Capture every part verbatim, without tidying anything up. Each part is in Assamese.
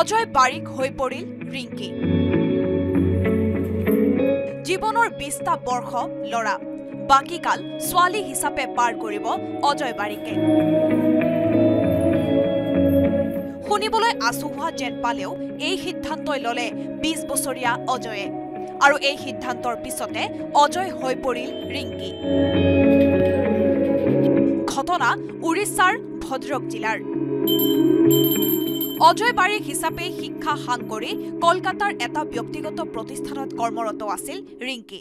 অজয় বাৰিক হৈ পৰিল ৰিংকি জীৱনৰ বিশটা বৰ্ষ লৰা বাকি কাল ছোৱালী হিচাপে পাৰ কৰিব অজয় বাৰিকে শুনিবলৈ আচুহা যেন পালেও এই সিদ্ধান্তই ললে বিশ বছৰীয়া অজয়ে আৰু এই সিদ্ধান্তৰ পিছতে অজয় হৈ পৰিল ৰিংকি ঘটনা উৰিষ্যাৰ ভদ্ৰক জিলাৰ অজয় বাৰিক হিচাপে শিক্ষা হান কৰি কলকাতাৰ এটা ব্যক্তিগত প্ৰতিষ্ঠানত কৰ্মৰত আছিল ৰিংকি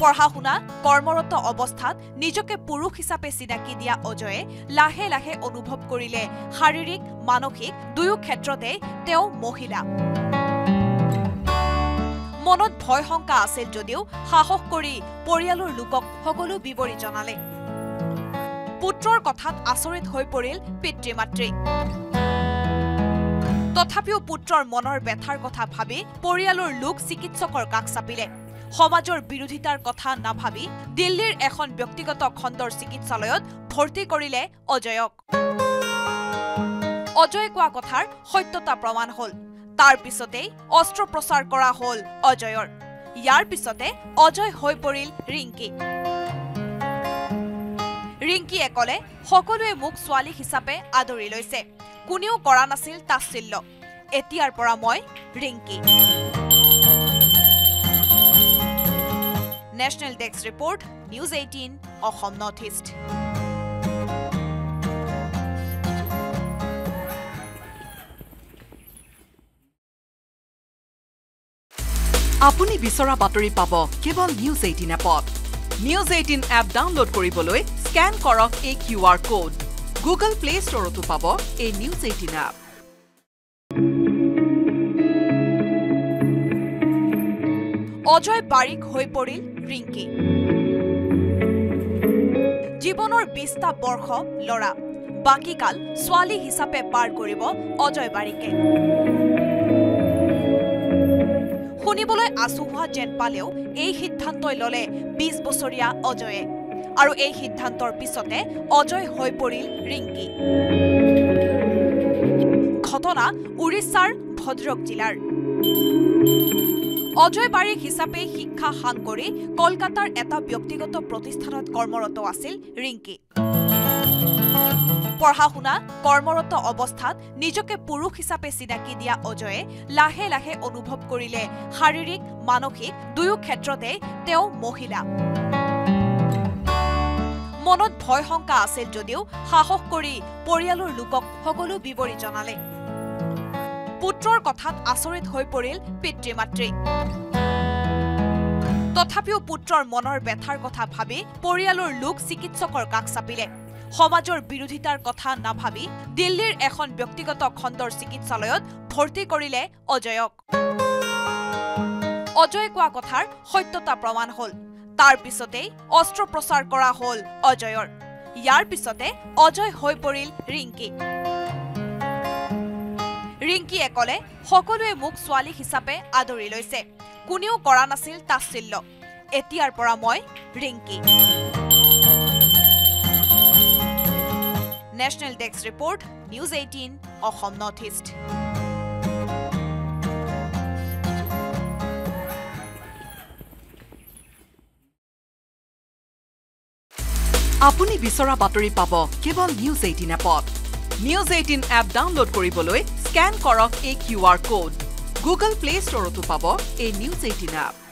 পঢ়া-শুনা কৰ্মৰত অৱস্থাত নিজকে পুৰুষ হিচাপে চিনাকি দিয়া অজয়ে লাহে লাহে অনুভৱ কৰিলে শাৰীৰিক মানসিক দুয়ো ক্ষেত্ৰতে তেওঁ মহিলা মনত ভয় শংকা আছিল যদিও সাহস কৰি পৰিয়ালৰ লোকক সকলো বিৱৰি জনালে পুত্ৰৰ কথাত আচৰিত হৈ পৰিল পিতৃ-মাতৃ তথাপিও পুত্ৰৰ মনৰ ব্যথাৰ কথা ভাবি পৰিয়ালৰ লোক চিকিৎসকৰ কাষ চাপিলে সমাজৰ বিৰোধিতাৰ কথা নাভাবি দিল্লীৰ এখন ব্যক্তিগত খণ্ডৰ চিকিৎসালয়ত ভৰ্তি কৰিলে অজয়ক অজয় কোৱা কথাৰ সত্যতা প্ৰমাণ হল তাৰ পিছতেই অস্ত্ৰপ্ৰচাৰ কৰা হল অজয়ৰ ইয়াৰ পিছতে অজয় হৈ পৰিল ৰিংকি ৰিংকিয়ে কলে সকলোৱে মোক ছোৱালী হিচাপে আদৰি লৈছে কোনেও কৰা নাছিল তাচ্ছিল্য এতিয়াৰ পৰা মই Rinki National Desk Report, News eighteen, Assam North East. आपुनी बिसरा बातरी पाबो केवल News eighteen एपत News eighteen एप डाउनलोड करिबोलै स्कैन करक ए QR code Google Play Store तो पाबो ए News eighteen app Ajay Barik হৈ পৰিল ৰিংকি জীৱনৰ বিশটা বৰ্ষ লৰা বাকি কাল ছোৱালী হিচাপে পাৰ কৰিব অজয় বাৰিকে শুনিবলৈ আচুহা যেন পালেও এই সিদ্ধান্তই ললে বিশ বছৰীয়া অজয়ে আৰু এই সিদ্ধান্তৰ পিছতে অজয় হৈ পৰিল ৰিংকি ঘটনা উৰিষ্যাৰ ভদ্ৰক জিলাৰ অজয় বাৰিক হিচাপে শিক্ষা হান কৰি কলকাতাৰ এটা ব্যক্তিগত প্ৰতিষ্ঠানত কৰ্মৰত আছিল ৰিংকি পঢ়া-শুনা কৰ্মৰত অৱস্থাত নিজকে পুৰুষ হিচাপে চিনাকি দিয়া অজয়ে লাহে লাহে অনুভৱ কৰিলে শাৰীৰিক মানসিক দুয়ো ক্ষেত্ৰতে তেওঁ মহিলা মনত ভয় শংকা আছিল যদিও সাহস কৰি পৰিয়ালৰ লোকক সকলো বিৱৰি জনালে পুত্ৰৰ কথাত আচৰিত হৈ পৰিল পিতৃ-মাতৃ তথাপিও পুত্ৰৰ মনৰ ব্যথাৰ কথা ভাবি পৰিয়ালৰ লোক চিকিৎসকৰ কাষ চাপিলে সমাজৰ বিৰোধিতাৰ কথা নাভাবি দিল্লীৰ এখন ব্যক্তিগত খণ্ডৰ চিকিৎসালয়ত ভৰ্তি কৰিলে অজয়ক অজয় কোৱা কথাৰ সত্যতা প্ৰমাণ হল তাৰ পিছতেই অস্ত্ৰপ্ৰচাৰ কৰা হল অজয়ৰ ইয়াৰ পিছতে অজয় হৈ পৰিল ৰিংকি ৰিংকিয়ে কলে সকলোৱে মোক ছোৱালী হিচাপে আদৰি লৈছে কোনেও কৰা নাছিল তাচ্ছিল্য এতিয়াৰ পৰা মই Rinki National Desk Report, News eighteen, Assam North East. आपुनी बिसरा बातरी पाबो केवल News eighteen एपत News eighteen एप डाउनलोड करिबोलै स्कैन करक ए QR code Google Play Store तो पाबो ए News eighteen एप